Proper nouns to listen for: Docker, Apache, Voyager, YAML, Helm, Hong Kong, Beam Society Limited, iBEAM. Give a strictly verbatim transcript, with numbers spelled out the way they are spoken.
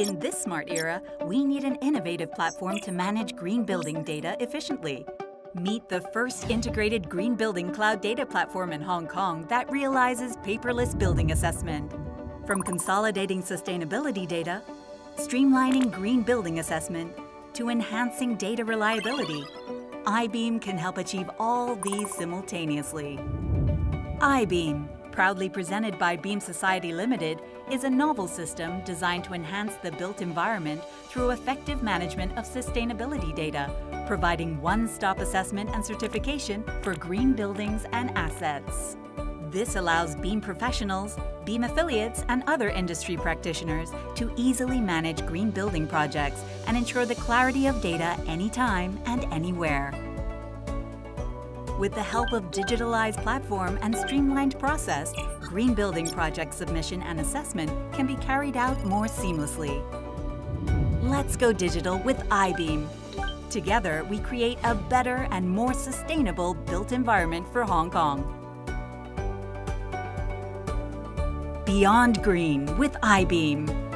In this smart era, we need an innovative platform to manage green building data efficiently. Meet the first integrated green building cloud data platform in Hong Kong that realizes paperless building assessment. From consolidating sustainability data, streamlining green building assessment, to enhancing data reliability, iBEAM can help achieve all these simultaneously. iBEAM, proudly presented by Beam Society Limited, is a novel system designed to enhance the built environment through effective management of sustainability data, providing one-stop assessment and certification for green buildings and assets. This allows Beam professionals, Beam affiliates, and other industry practitioners to easily manage green building projects and ensure the clarity of data anytime and anywhere. With the help of digitalized platform and streamlined process, green building project submission and assessment can be carried out more seamlessly. Let's go digital with iBEAM. Together, we create a better and more sustainable built environment for Hong Kong. Beyond Green with iBEAM.